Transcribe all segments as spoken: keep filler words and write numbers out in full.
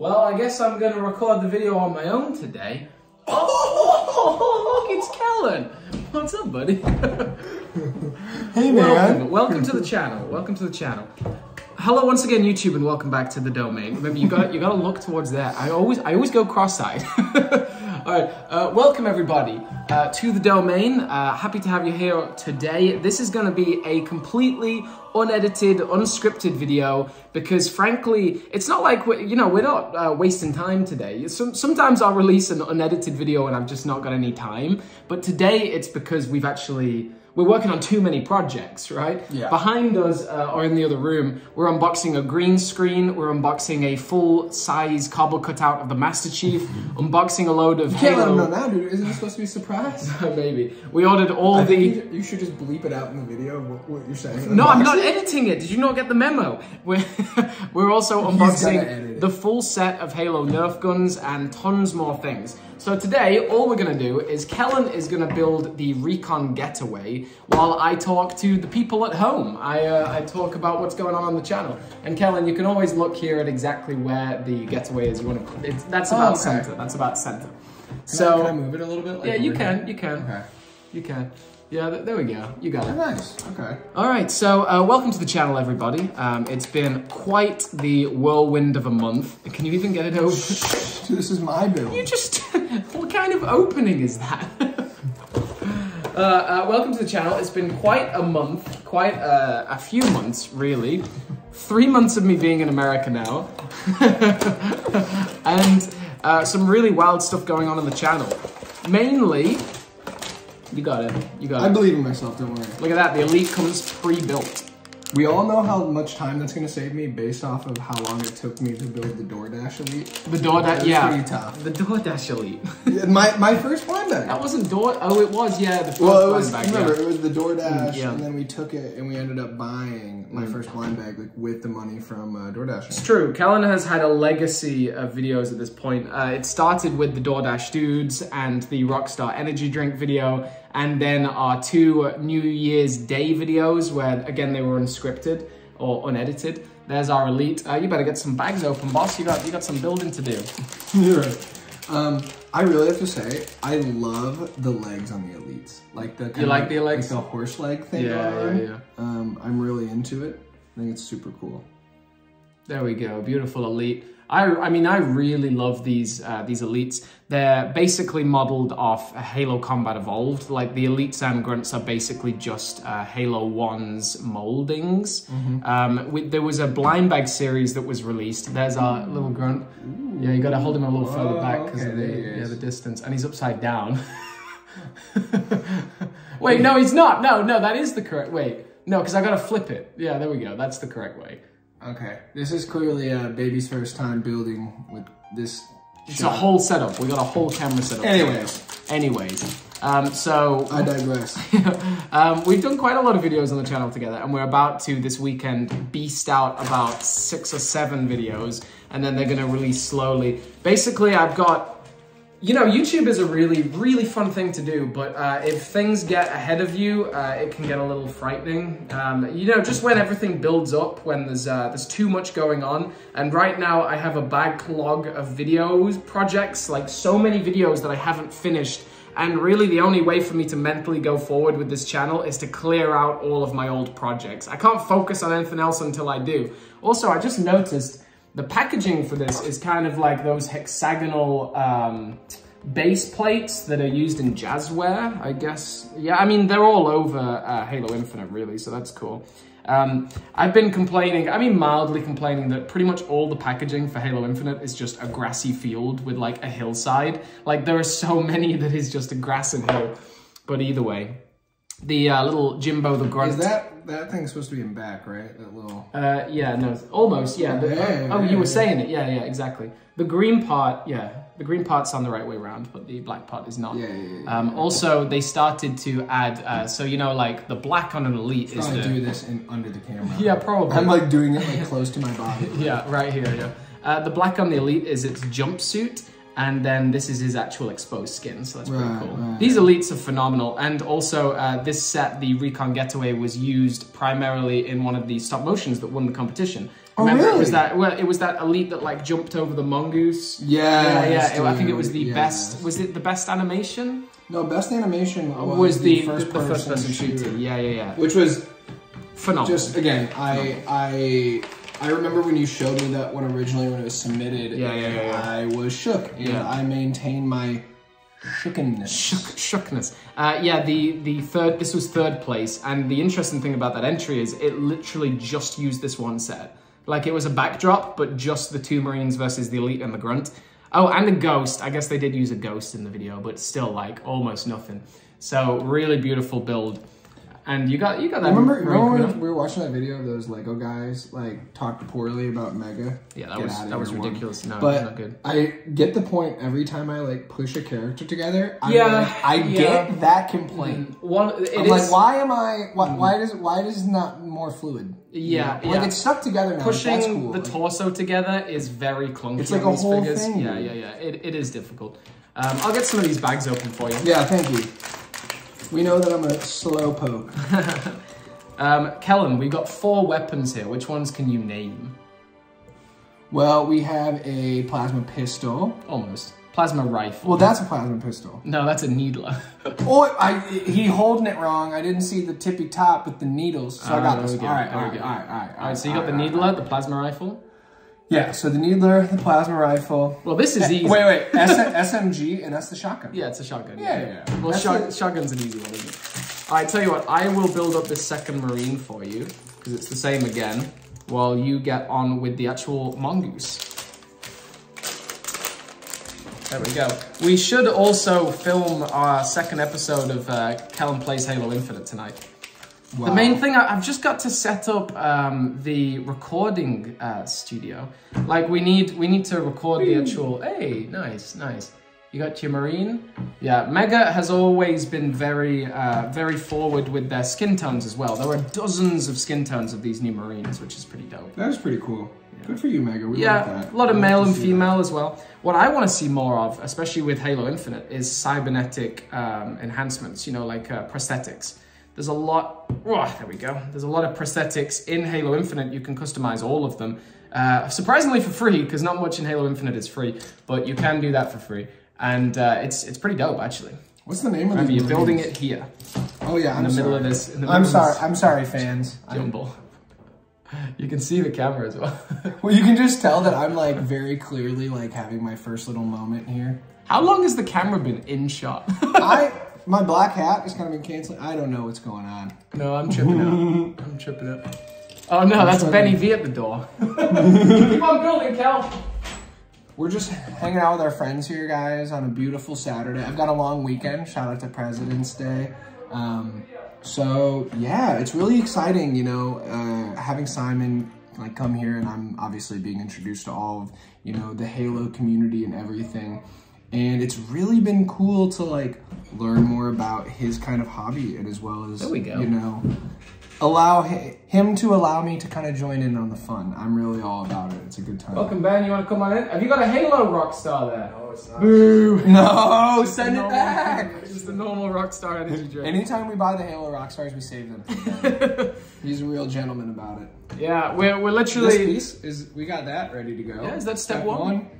Well, I guess I'm going to record the video on my own today. Oh, look, it's Kellen! What's up, buddy? Hey, man. Welcome, welcome to the channel. Welcome to the channel. Hello once again, YouTube, and welcome back to the domain. Remember, you got you got to look towards there. I always I always go cross-eyed. All right, uh, welcome everybody uh, to the domain. Uh, happy to have you here today. This is going to be a completely unedited, unscripted video because, frankly, it's not like we're, you know we're not uh, wasting time today. Some, sometimes I'll release an unedited video and I've just not got any time. But today it's because we've actually. We're working on too many projects, right? Yeah. Behind us, uh, or in the other room, we're unboxing a green screen, we're unboxing a full-size cobble cutout of the Master Chief, unboxing a load of Halo... You can't let him know now, dude. Isn't it supposed to be a surprise? Maybe. We ordered all I the... You, you should just bleep it out in the video, what, what you're saying. No, I'm not editing it. Did you not get the memo? We're, we're also unboxing the full set of Halo Nerf guns and tons more things. So today, all we're going to do is Kellen is going to build the Recon Getaway while I talk to the people at home. I, uh, I talk about what's going on on the channel. And Kellen, you can always look here at exactly where the Getaway is. You want to, it's, that's about oh, okay. center. That's about center. Can so I, can I move it a little bit? Like yeah, you can, can. You can. Okay. You can. Yeah, th there we go. You got it. Nice. Okay. All right. So, uh, welcome to the channel, everybody. Um, it's been quite the whirlwind of a month. Can you even get it over? Dude, this is my build. You just. What kind of opening is that? uh, uh, welcome to the channel. It's been quite a month, quite uh, a few months, really. Three months of me being in America now, and uh, some really wild stuff going on on the channel. Mainly. You got it. You got it. I believe in myself, don't worry. Look at that, the Elite comes pre-built. We all know how much time that's going to save me based off of how long it took me to build the DoorDash Elite. The DoorDash, yeah. Pretty tough. The DoorDash Elite. Yeah, my, my first flyback. That wasn't Door... Oh, it was, yeah. The first well, it was, back, remember, yeah. It was the DoorDash, mm, yeah. And then we took it and we ended up buying my mm. first blind bag like, with the money from uh, DoorDash. It's true. Kellen has had a legacy of videos at this point. Uh, it started with the DoorDash Dudes and the Rockstar Energy Drink video. And then our two New Year's Day videos where, again, they were unscripted or unedited. There's our Elite. Uh, you better get some bags open, boss. You got you got some building to do. You're right. Um, I really have to say, I love the legs on the Elites. Like the you like of, the legs? Like the horse leg thing. Yeah, yeah, yeah, yeah. Um, I'm really into it. I think it's super cool. There we go. Beautiful Elite. I, I mean, I really love these uh, these Elites. They're basically modeled off Halo Combat Evolved. Like, the Elites and Grunts are basically just uh, Halo one's moldings. Mm-hmm. um, we, there was a blind bag series that was released. There's our little Grunt. Ooh. Yeah, you got to hold him a little Whoa, further back because okay, of the, yeah, the distance. And he's upside down. Wait, no, he's not. No, no, that is the correct... Wait, no, because I got to flip it. Yeah, there we go. That's the correct way. Okay, this is clearly a baby's first time building with this. It's shot. A whole setup. We got a whole camera setup. Anyways, anyways, um, so I digress. um, we've done quite a lot of videos on the channel together, and we're about to this weekend beast out about six or seven videos, and then they're going to release slowly. Basically, I've got. You know, YouTube is a really, really fun thing to do, but uh, if things get ahead of you, uh, it can get a little frightening. Um, you know, just when everything builds up, when there's uh, there's too much going on. And right now, I have a backlog of videos, projects, like so many videos that I haven't finished. And really, the only way for me to mentally go forward with this channel is to clear out all of my old projects. I can't focus on anything else until I do. Also, I just noticed... The packaging for this is kind of like those hexagonal um, base plates that are used in Jazzware, I guess. Yeah, I mean, they're all over uh, Halo Infinite, really, so that's cool. Um, I've been complaining, I mean mildly complaining, that pretty much all the packaging for Halo Infinite is just a grassy field with, like, a hillside. Like, there are so many that is just a grass and hill. But either way, the uh, little Jimbo the Grunt... Is that That thing's supposed to be in back, right? That little... Uh, yeah, no, almost, yeah. The, hey, oh, hey, you were hey, saying hey. it. Yeah, yeah, exactly. The green part, yeah. The green part's on the right way around, but the black part is not. Yeah, yeah, yeah. Um, also, they started to add, uh, so, you know, like, the black on an Elite is... I'm trying to do this in, under the camera. Yeah, probably. I'm, like, doing it, like, close to my body. Yeah, right here, yeah. Uh, the black on the Elite is its jumpsuit. and then this is his actual exposed skin, so that's pretty right, cool. Right. These elites are phenomenal, and also uh, this set, the Recon Getaway, was used primarily in one of the stop motions that won the competition. Remember, oh, really? It was that, well, it was that elite that like jumped over the mongoose. Yeah, yeah. yeah. It, I think it was the yeah. best. Was it the best animation? No, best animation was, was the, the first the, the person, person shooter. shooter. Yeah, yeah, yeah. Which was phenomenal. Just again, I, I. I remember when you showed me that one originally when it was submitted, yeah, yeah, yeah, yeah. I was shook, and yeah. I maintain my shookenness. Shook, shookness. Uh, yeah, the, the third, this was third place, and the interesting thing about that entry is it literally just used this one set. Like, it was a backdrop, but just the two Marines versus the Elite and the Grunt. Oh, and a Ghost. I guess they did use a Ghost in the video, but still, like, almost nothing. So, really beautiful build. And you got you got that. Remember, remember when we were watching that video of those Lego guys like talked poorly about Mega? Yeah, that get was that was ridiculous. One. No, but not good. I get the point every time I like push a character together. I'm yeah, like, I yeah. get that complaint. Mm. One, it I'm is, like, why am I? Why, mm. why does why does it not more fluid? Yeah, yeah. Like, it's stuck together now. Pushing That's cool. the like, torso together is very clunky. It's like a whole figures. thing. Yeah, yeah, yeah. It it is difficult. Um, I'll get some of these bags open for you. Yeah, thank you. We know that I'm a slowpoke. um, Kellen, we've got four weapons here. Which ones can you name? Well, we have a plasma pistol. Almost. Plasma rifle. Well, that's a plasma pistol. No, that's a needler. oh, I, he holding it wrong. I didn't see the tippy top with the needles, so uh, I got this. All right, all right, all right, all right. All right, all right so you got right, the needler, right, the plasma rifle. Yeah, so the needler, the plasma rifle. Well, this is easy. Wait, wait, S M G, and that's the shotgun. Yeah, it's a shotgun. Yeah, yeah, yeah. yeah. Well, shot, shotgun's an easy one, isn't it? All right, tell you what, I will build up this second Marine for you, because it's the same again, while you get on with the actual mongoose. There we go. We should also film our second episode of uh, Kellen Plays Halo Infinite tonight. Wow. The main thing, I've just got to set up um, the recording uh, studio. Like, we need we need to record the actual... Hey, nice, nice. You got your Marine? Yeah, Mega has always been very, uh, very forward with their skin tones as well. There are dozens of skin tones of these new Marines, which is pretty dope. That is pretty cool. Yeah. Good for you, Mega. We yeah, like that. a lot of we male like and female that. as well. What I want to see more of, especially with Halo Infinite, is cybernetic um, enhancements, you know, like uh, prosthetics. There's a lot, oh, there we go. There's a lot of prosthetics in Halo Infinite. You can customize all of them. Uh, surprisingly for free, because not much in Halo Infinite is free, but you can do that for free. And uh, it's it's pretty dope, actually. What's the name Remember, of the Remember, you're building it here. Oh yeah, I'm in the sorry. middle of this. In the I'm sorry, I'm sorry, fans. Jumble. You can see the camera as well. Well, you can just tell that I'm like very clearly like having my first little moment here. How long has the camera been in shot? I. My black hat is kind of been canceling. I don't know what's going on. No, I'm tripping out. I'm tripping out. Oh no, that's Benny V at the door. Keep on building, Cal. We're just hanging out with our friends here, guys, on a beautiful Saturday. I've got a long weekend. Shout out to President's Day. Um, so yeah, it's really exciting, you know, uh, having Simon like come here, and I'm obviously being introduced to all of, you know, the Halo community and everything. And it's really been cool to like learn more about his kind of hobby, and as well as, you know, allow him to allow me to kind of join in on the fun. I'm really all about it. It's a good time. Welcome, Ben. You want to come on in? Have you got a Halo Rockstar there? No, it's not. Boo! No, send it back! It's just the normal Rockstar energy drink. Anytime we buy the Halo Rockstars, we save them. He's a real gentleman about it. Yeah, we're, we're literally... This piece, is, we got that ready to go. Yeah, is that step, step one? one?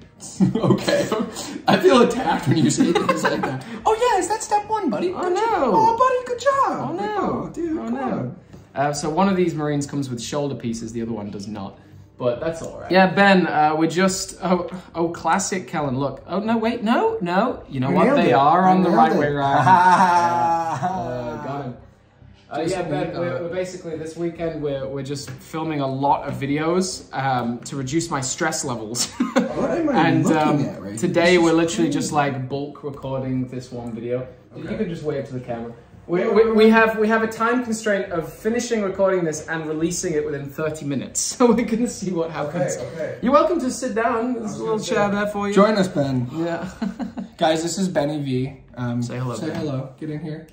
Okay. I feel attacked when you say things like that. Oh yeah, is that step one, buddy? Oh good no. Job. Oh buddy, good job. Oh no. Oh, dude, oh no. Uh, so one of these Marines comes with shoulder pieces, the other one does not. But that's all right. Yeah, Ben, uh, we're just, oh, oh, classic Kellen, look. Oh no, wait, no, no. You know we what, they it. are on we the right it. way around. uh, got him. Uh, yeah, Ben, we're, we're basically, this weekend, we're, we're just filming a lot of videos um, to reduce my stress levels. What am I and, looking um, at right today, we're literally just like bulk recording this one video. Okay. You can just wave to the camera. We, we, we, have, we have a time constraint of finishing recording this and releasing it within thirty minutes. So we're going to see what happens. Okay, okay. You're welcome to sit down. There's a little chair there for you. Join us, Ben. Yeah. Guys, this is Benny V. Um, say hello. Say Ben. Hello. Get in here.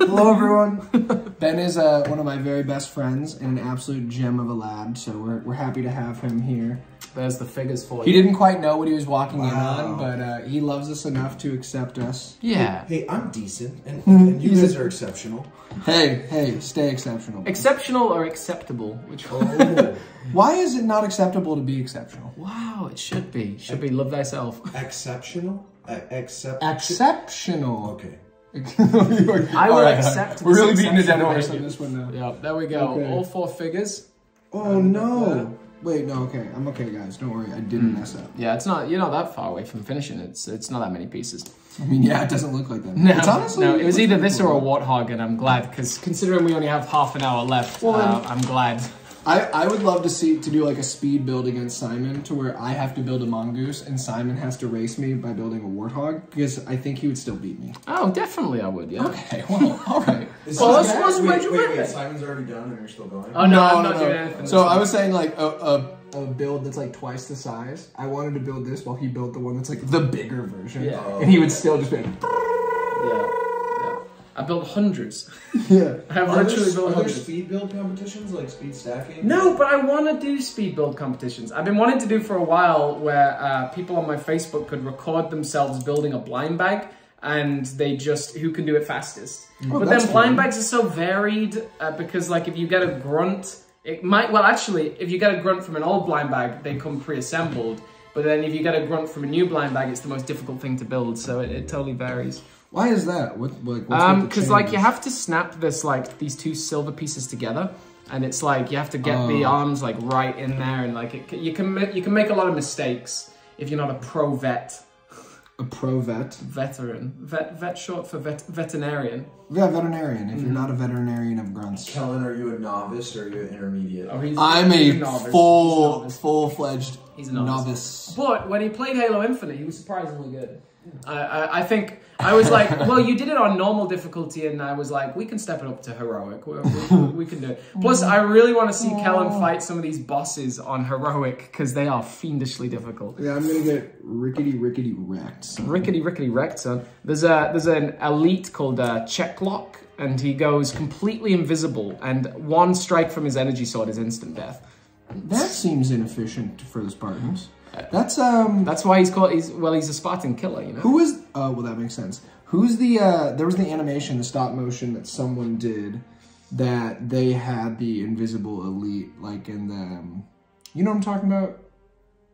Hello, everyone. Ben is uh, one of my very best friends and an absolute gem of a lad, so we're, we're happy to have him here. There's the figures for you. He didn't quite know what he was walking wow. in on, but uh, he loves us enough to accept us. Yeah. Hey, hey I'm decent, and, and you guys are exceptional. Hey, hey, stay exceptional. Man. Exceptional or acceptable? Which one? Why is it not acceptable to be exceptional? Wow, it should be. Should be love thyself. Exceptional? Uh, except exceptional. Okay. I will right, accept. We're really beating the dead horse on this one now. Yeah, there we go. Okay. All four figures. Oh um, no! Uh, Wait, no. Okay, I'm okay, guys. Don't worry. I didn't mm. mess up. Yeah, it's not. You're not that far away from finishing. It's it's not that many pieces. I mean, yeah, it doesn't look like that. No, it's honestly, no. It was either this or a warthog, and I'm glad because considering we only have half an hour left, well, uh, I'm glad. I, I would love to see to do like a speed build against Simon to where I have to build a mongoose and Simon has to race me by building a warthog because I think he would still beat me. Oh, definitely I would, yeah. Okay, well, all right. Well, this was wait, wait, wait, wait, Simon's already done and you're still going? Oh, no, no, I'm not no, doing anything. So I was saying like a, a, a build that's like twice the size. I wanted to build this while he built the one that's like the bigger version. Yeah. Oh, and he would still just be like... Yeah. I built hundreds. Yeah. I have literally built hundreds. Are there speed build competitions, like speed stacking? No, but I want to do speed build competitions. I've been wanting to do for a while where uh, people on my Facebook could record themselves building a blind bag and they just, who can do it fastest? Oh, but then blind bags are so varied uh, because like if you get a grunt, it might, well actually, if you get a grunt from an old blind bag, they come pre-assembled. But then if you get a grunt from a new blind bag, it's the most difficult thing to build. So it, it totally varies. Why is that? What, like, what's um, because like you have to snap this like these two silver pieces together, and it's like you have to get oh. the arms like right in there, and like it, you can you can make a lot of mistakes if you're not a pro vet. A pro vet. Veteran. Vet. Vet short for vet, veterinarian. Yeah, veterinarian. If mm. you're not a veterinarian of grunts. Kellen, are you a novice or are you an intermediate? Oh, he's, I'm he's a, a full, he's a full fledged he's a novice. novice. But when he played Halo Infinite, he was surprisingly good. I, I, I think I was like, well, you did it on normal difficulty, and I was like, we can step it up to heroic. We're, we, we can do it. Plus, I really want to see Aww. Kellen fight some of these bosses on heroic because they are fiendishly difficult. Yeah, I'm gonna get rickety rickety wrecked. Son. Rickety rickety wrecked, son. There's a there's an elite called uh, Checklock, and he goes completely invisible, and one strike from his energy sword is instant death. That seems inefficient for the Spartans. That's um. That's why he's called. He's well. He's a Spartan killer, you know. Who was? Oh, uh, well, that makes sense. Who's the? Uh, there was the animation, the stop motion that someone did, that they had the invisible elite, like in the. Um, you know what I'm talking about?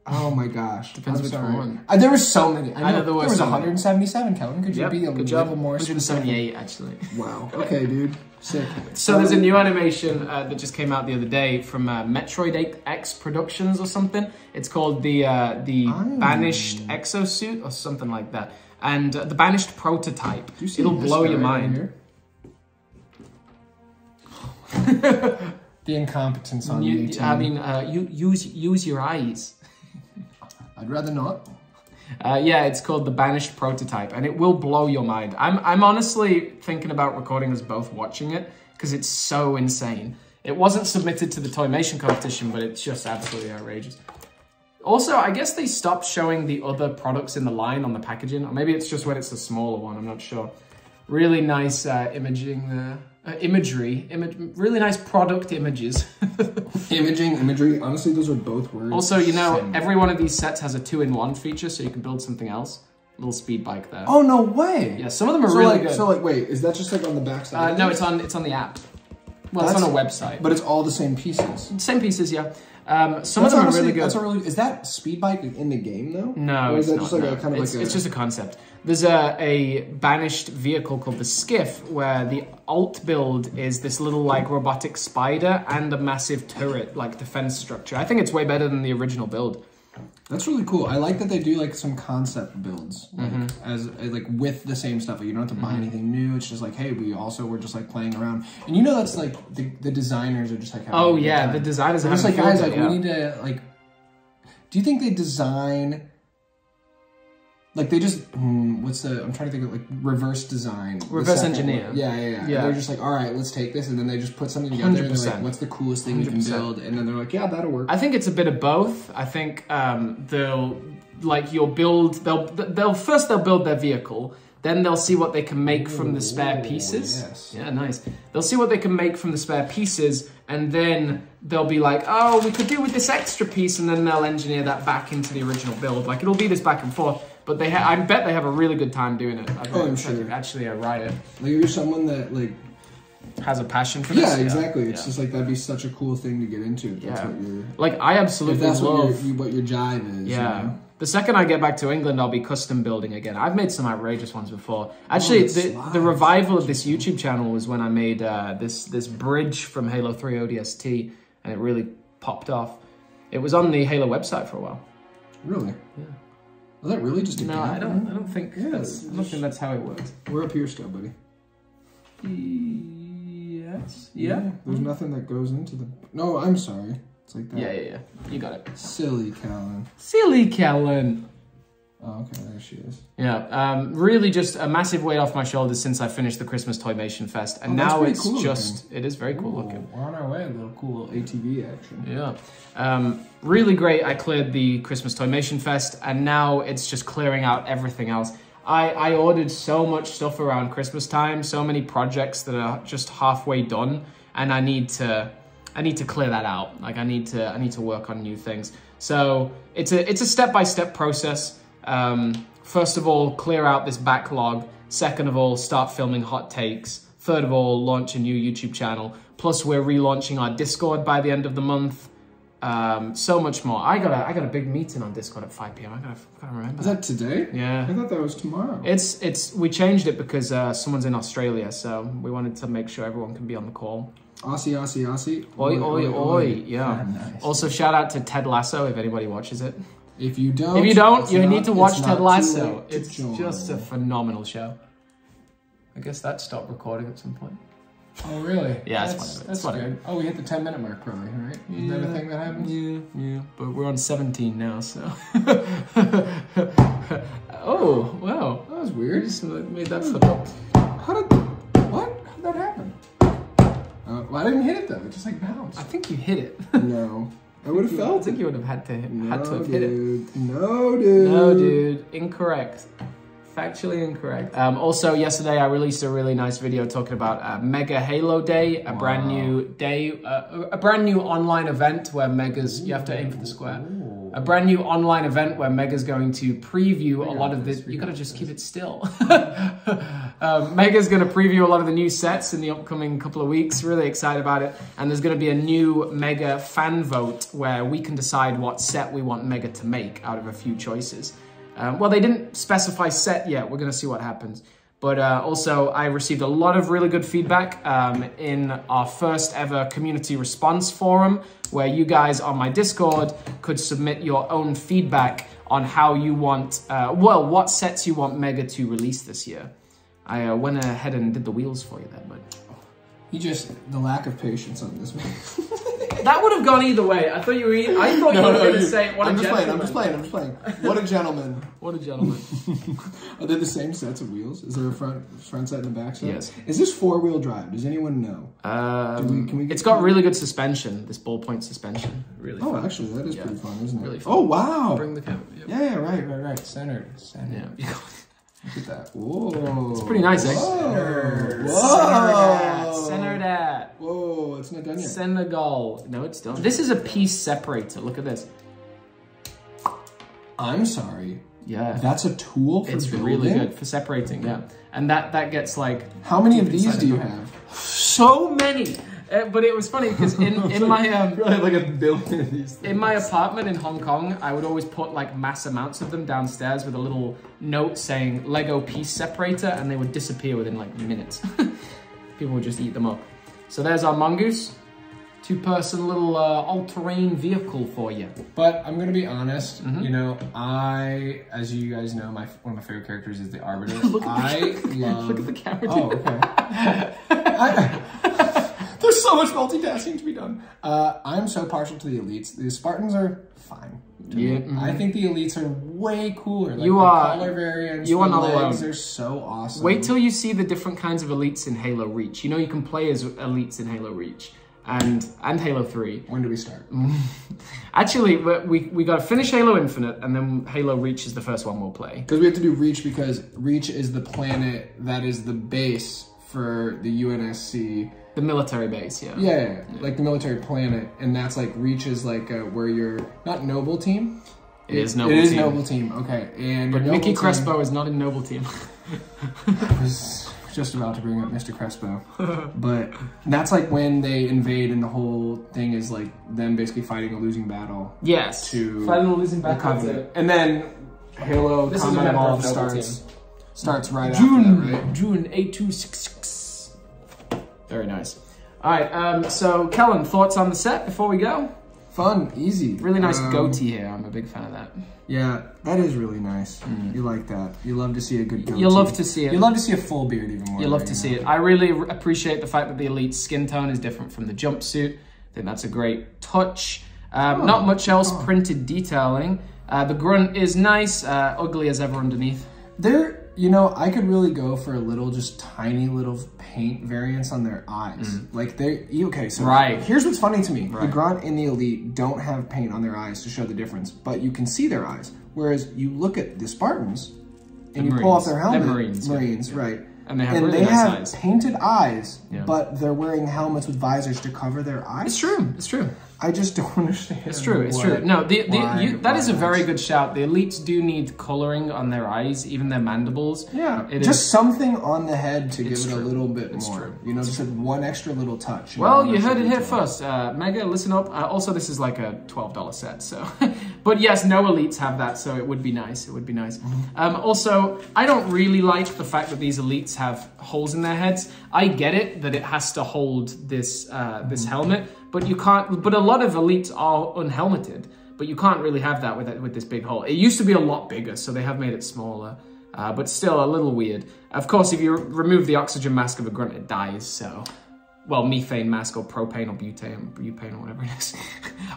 Oh my gosh! Depends I'm which sorry. one. Uh, there were so many. I know, I know there was. There was one hundred seventy-seven. Kellen, could yep, you be a little more? one hundred seventy-eight, actually. Wow. Okay, dude. Sick. So there's a new animation uh, that just came out the other day from uh, Metroid X Productions or something. It's called the uh, the oh. Banished Exosuit or something like that, and uh, the Banished Prototype. It'll blow your mind. Here? The incompetence on you. you I mean, uh, you use use your eyes. I'd rather not. Uh, yeah, it's called the Banished Prototype, and it will blow your mind. I'm, I'm honestly thinking about recording us both watching it, because it's so insane. It wasn't submitted to the Toymation competition, but it's just absolutely outrageous. Also, I guess they stopped showing the other products in the line on the packaging, or maybe it's just when it's a smaller one, I'm not sure. Really nice uh, imaging there. Uh, imagery, Imag really nice product images. Imaging, imagery, honestly those are both words. Also, you know, Same. every one of these sets has a two in one feature, so you can build something else. A little speed bike there. Oh, no way! Yeah, some of them are so really like, good. So like, wait, is that just like on the back side? Uh, no, it's on, it's on the app. Well, that's, it's on a website. But it's all the same pieces. Same pieces, yeah. Um, some that's of them honestly, are really good. That's a really, is that speed bike in the game though? No, or is it's that not, just like no. a, kind of it's, like a... it's just a concept. There's a, a banished vehicle called the Skiff, where the alt build is this little like robotic spider and a massive turret like defense structure. I think it's way better than the original build. That's really cool. I like that they do like some concept builds like, mm-hmm. as like with the same stuff. Like, you don't have to buy mm-hmm. anything new. It's just like, hey, we also were just like playing around. And you know that's like the, the designers are just like having oh yeah, time. the designers are just like guys like yeah. we need to like. Do you think they design? Like they just hmm, what's the I'm trying to think of like reverse design, reverse engineer. Yeah, yeah, yeah. yeah. They're just like, all right, let's take this, and then they just put something together. one hundred percent. And they're like, what's the coolest thing one hundred percent. You can build? And then they're like, yeah, that'll work. I think it's a bit of both. I think um, they'll like you'll build. They'll they'll first they'll build their vehicle, Then they'll see what they can make from the spare pieces. Ooh, yes. Yeah, nice. They'll see what they can make from the spare pieces, and then they'll be like, oh, we could do with this extra piece, and then they'll engineer that back into the original build. Like, it'll be this back and forth, but they ha I bet they have a really good time doing it. I bet oh, I'm sure. Actually, a riot. Like, you're someone that, like... has a passion for this. Yeah, exactly. Yeah. It's yeah. just like, that'd be such a cool thing to get into. If yeah. That's what you're, like, I absolutely if that's love... That's what, what your jive is. Yeah. You know? The second I get back to England, I'll be custom building again. I've made some outrageous ones before. Actually, oh, the, the revival of this YouTube channel was when I made uh, this this bridge from Halo three O D S T, and it really popped off. It was on the Halo website for a while. Really? Yeah. Was that really just a No, I don't, I don't think yeah, that's, I don't think that's how it works. We're up here still, buddy. Yes. Yeah. yeah. There's nothing that goes into the... No, I'm sorry. Like that. Yeah, yeah, yeah. You got it. Silly Kellen. Silly Kellen. Oh, okay, there she is. Yeah, um, really just a massive weight off my shoulders since I finished the Christmas Toymation Fest. And oh, now it's cool just, looking. it is very cool Ooh, looking. We're on our way, a little cool A T V action. Yeah. Um, really great, I cleared the Christmas Toymation Fest, and now it's just clearing out everything else. I, I ordered so much stuff around Christmas time, so many projects that are just halfway done, and I need to... I need to clear that out. Like I need to, I need to work on new things. So it's a, it's a step-by-step process. Um, first of all, clear out this backlog. Second of all, start filming hot takes. Third of all, launch a new YouTube channel. Plus we're relaunching our Discord by the end of the month. Um, so much more. I got a, I got a big meeting on Discord at five P M I gotta, gotta remember. Is that today? Yeah. I thought that was tomorrow. It's, it's, we changed it because, uh, someone's in Australia. So we wanted to make sure everyone can be on the call. Aussie, Aussie, Aussie. Oi, oi, oi. oi. Yeah. Oh, nice. Also, shout out to Ted Lasso if anybody watches it. If you don't, if you don't, you not, need to watch Ted Lasso. It's just a phenomenal show. I guess that stopped recording at some point. Oh, really? Yeah, that's, that's, that's good. Oh, we hit the ten minute mark, probably, right? Yeah, is that a thing that happens? Yeah, yeah. But we're on seventeen now, so. Oh, wow. That was weird. So made that flip up. How did? What? How did that happen? Uh, well, I didn't hit it though. It just like bounced. I think you hit it. No, I would have felt. I think you would have had to hit, no, had to have dude. hit it. No, dude. No, dude. Incorrect. Factually incorrect. Um, also, yesterday I released a really nice video talking about uh, Mega Halo Day, a wow. brand new day, uh, a brand new online event where Mega's. Ooh. You have to aim for the square. Ooh. A brand new online event where Mega's going to preview Mega a lot of this. You gotta just keep it still. um, Mega's gonna preview a lot of the new sets in the upcoming couple of weeks. Really excited about it. And there's gonna be a new Mega fan vote where we can decide what set we want Mega to make out of a few choices. Um, well, they didn't specify set yet. We're gonna see what happens. But uh, also, I received a lot of really good feedback um, in our first ever community response forum, where you guys on my Discord could submit your own feedback on how you want, uh, well, what sets you want Mega to release this year. I uh, went ahead and did the wheels for you there, but you just the lack of patience on this one. That would have gone either way. I thought you were. Either, I thought no, you were no, going to say, "What I'm a gentleman!" I'm just playing. I'm just playing. I'm just playing. What a gentleman! What a gentleman! Are they the same sets of wheels? Is there a front front set and a back set? Yes. Is this four wheel drive? Does anyone know? Um, Do we, can we get it's got really good suspension. This ballpoint suspension. Really. Oh, fun. Actually, that is yeah. pretty fun, isn't it? Really fun. Oh wow! Bring the camera. Yep. Yeah, yeah, right, right, right. Centered, centered. Yeah. Look at that. Whoa. It's pretty nice, eh? Whoa. Whoa. Centered at. Whoa, it's not done yet. Senegal. No, it's done. This is a piece separator. Look at this. I'm sorry. Yeah. That's a tool for It's building? really good for separating, yeah. And that, that gets like... How many of these do you have? So many. Uh, but it was funny because in, in like, my um, like a billion of these things. In my apartment in Hong Kong, I would always put like mass amounts of them downstairs with a little note saying Lego piece separator, and they would disappear within like minutes. People would just eat them up. So there's our Mongoose, two-person little uh, all-terrain vehicle for you. But I'm gonna be honest, mm-hmm. you know, I, as you guys know, my one of my favorite characters is the Arbiter. Look at I the, love. Look at the camera. Oh, okay. I, There's so much multitasking to be done. Uh, I'm so partial to the elites. The Spartans are fine. Yeah, mm-hmm. I think the elites are way cooler. Like you the are. Color variants, you the are not legs, alone. They're so awesome. Wait till you see the different kinds of elites in Halo Reach. You know you can play as elites in Halo Reach. and and Halo three. When do we start? Actually, we, we got to finish Halo Infinite, and then Halo Reach is the first one we'll play. Because we have to do Reach because Reach is the planet that is the base for the U N S C. The military base, yeah. Yeah, yeah, yeah. Like the military planet, and that's like, Reach is like uh, where you're, not Noble Team? It, it is Noble Team. It is Noble Team, okay. And but Mickey Crespo is not in Noble Team. I was just about to bring up Mister Crespo. But that's like when they invade and the whole thing is like them basically fighting a losing battle. Yes. To fighting a losing battle. The and then Halo this Combat Evolved starts, team. starts right June, after that, right? June eighty-two sixty-six. Very nice. All right, um, so Kellen, thoughts on the set before we go? Fun, easy. Really nice um, goatee here. I'm a big fan of that. Yeah, that is really nice. Mm. You like that. You love to see a good goatee. You love to see it. You love to see a full beard even more. You love right to now. see it. I really appreciate the fact that the Elite's skin tone is different from the jumpsuit. I think that's a great touch. Um, oh, not much else oh. printed detailing. Uh, the grunt is nice, uh, ugly as ever underneath. There. You know, I could really go for a little, just tiny little paint variants on their eyes. Mm. Like, they, okay, so right. here's what's funny to me. Right. The Grunt and the Elite don't have paint on their eyes to show the difference, but you can see their eyes. Whereas you look at the Spartans and the you Marines. pull off their helmet. They're Marines. Marines, yeah. right. And they have, and really they nice have eyes. painted eyes, yeah. but they're wearing helmets with visors to cover their eyes. It's true. It's true. I just don't understand. It's true. It's what, true. No, the, the, why, you, that is a very good shout. The Elites do need coloring on their eyes, even their mandibles. Yeah, it just is, something on the head to give it true. a little bit it's more. True. You know, it's just true. one extra little touch. You well, know, you heard it here first. Uh, Mega, listen up. Uh, also, this is like a twelve dollar set, so. But yes, no Elites have that, so it would be nice. It would be nice. Um, also, I don't really like the fact that these Elites have holes in their heads. I get it that it has to hold this uh, this helmet, but you can't. But a lot of Elites are unhelmeted, but you can't really have that with it, with this big hole. It used to be a lot bigger, so they have made it smaller, uh, but still a little weird. Of course, if you remove the oxygen mask of a grunt, it dies. So. Well, methane mask or propane or butane, butane or whatever it is.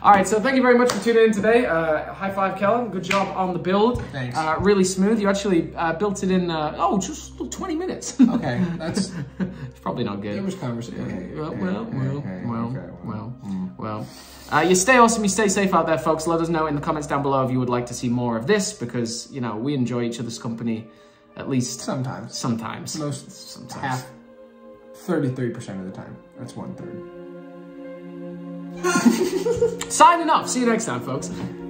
All right, so thank you very much for tuning in today. Uh, high five, Kellen. Good job on the build. Thanks. Uh, really smooth. You actually uh, built it in, uh, oh, just twenty minutes. Okay, that's... It's probably not good. There was conversation. Okay, well, okay, well, okay, well, okay, well, okay, well, well, well. Uh, you stay awesome. You stay safe out there, folks. Let us know in the comments down below if you would like to see more of this because, you know, we enjoy each other's company at least... Sometimes. Sometimes. Most sometimes. Half. thirty-three percent of the time. That's one third. Signing off. See you next time, folks.